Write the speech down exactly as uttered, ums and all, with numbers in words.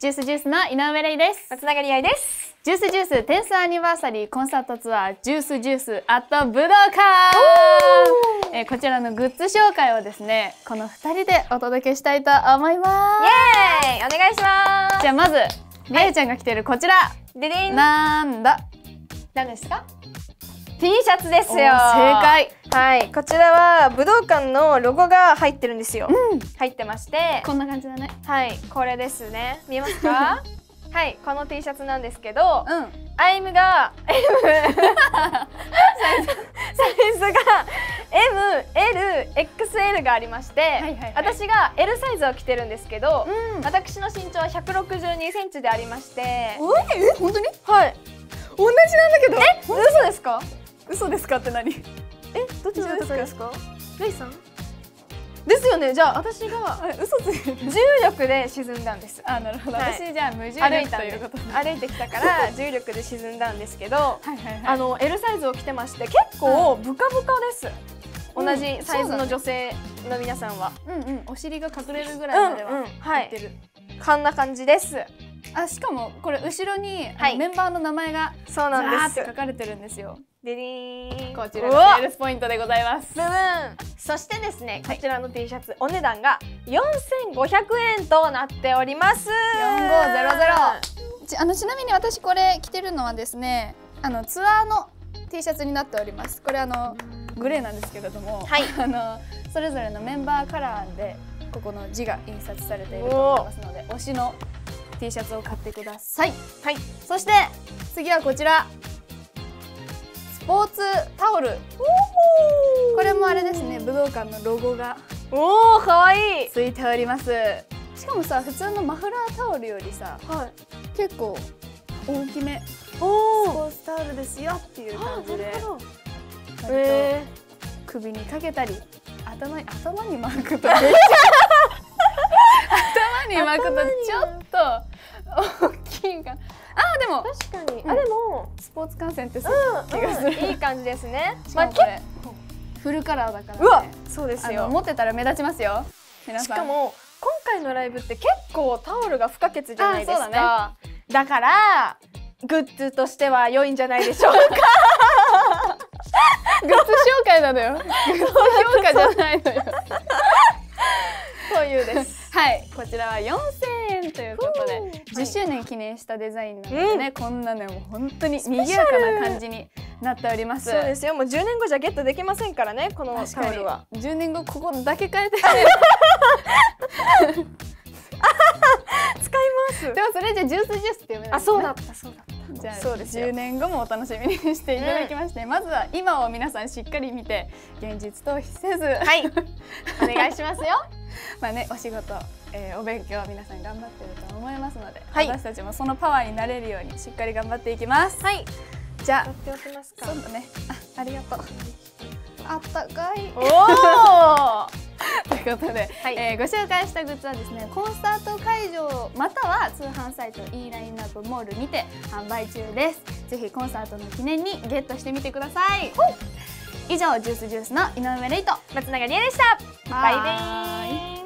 ジュースジュースの井上玲です。松永理愛です。ジュースジューステンスアニバーサリーコンサートツアージュースジュースアット武道館、えー、こちらのグッズ紹介をですねこのふたりでお届けしたいと思います。イエーイ、お願いします。じゃあまずりあいちゃんが着てるこちら、はい、ででん、なんだなんですか？ T シャツですよ。正解。はい、こちらは武道館のロゴが入ってるんですよ。うん、入ってまして、こんな感じだね。はい、これですね。見えますか？はい、この T シャツなんですけど、うん、アイムが M サイズが エムエルエックスエル がありまして、私が エル サイズを着てるんですけど、うん、私の身長はひゃくろくじゅうにセンチでありまして、え、本当に？はい。同じなんだけど。え、嘘ですか？嘘ですかって何？え、どっちの高いですか？レイさん？ですよね。じゃあ私が嘘ついて重力で沈んだんです。あ、なるほど。私じゃあ無重力ということで歩いてきたから重力で沈んだんですけど、あの エル サイズを着てまして結構ブカブカです。同じサイズの女性の皆さんは、うんうん、お尻が隠れるぐらいまでは入ってる。こんな感じです。あ、しかもこれ後ろにメンバーの名前がそうなんです。書かれてるんですよ。デリーン、こちらがセールスポイントでございます。ブブーン。そしてですね、こちらの T シャツ、はい、お値段がよんせんごひゃくえんとなっております。よんせんごひゃく。ち、あのちなみに私これ着てるのはですね、あのツアーの T シャツになっております。これあのグレーなんですけれども、はい、あのそれぞれのメンバーカラーでここの字が印刷されていると思いますので、推しの T シャツを買ってください。はい。そして次はこちら。スポーツタオル。これもあれですね、武道館のロゴがおお、かわいいついております。しかもさ、普通のマフラータオルよりさ、はい、結構大きめスポーツタオルですよっていう感じで、割と首にかけたり頭に頭に巻くと頭に巻くとちょっと大きいかな。あ、でも確かに、あ、でもスポーツ観戦ってそう気がする。いい感じですね。まあ結構フルカラーだからね。うわ、そうですよ。持ってたら目立ちますよ。しかも今回のライブって結構タオルが不可欠じゃないですか。だからグッズとしては良いんじゃないでしょうか。グッズ紹介なのよ。グッズ評価じゃないのよ。というです。はい、こちらはよんせんえんということで、じゅっしゅうねん記念したデザインなのでね、うん、こんなね、もう本当に賑やかな感じになっております。そうですよ、もうじゅうねんごじゃゲットできませんからね、このタオルは。じゅうねんごここだけ変えて。使います。でもそれじゃジュースジュースって読めない。あ、そうだった、そうだった。じゃあじゅうねんごもお楽しみにしていただきまして、うん、まずは今を皆さんしっかり見て現実逃避せず、はい、お願いしますよ。まあね、お仕事、えー、お勉強皆さん頑張ってると思いますので、はい、私たちもそのパワーになれるようにしっかり頑張っていきます。はい、じゃあ取っておきますか。そうだね。あ、ありがとう。あったかい。おお。ということで、はい、えー、ご紹介したグッズはですね、コンサート会場または通販サイト e ラインナップモールにて販売中です。ぜひコンサートの記念にゲットしてみてください。以上、ジュースジュースの井上玲と松永理恵でした。バイバイ。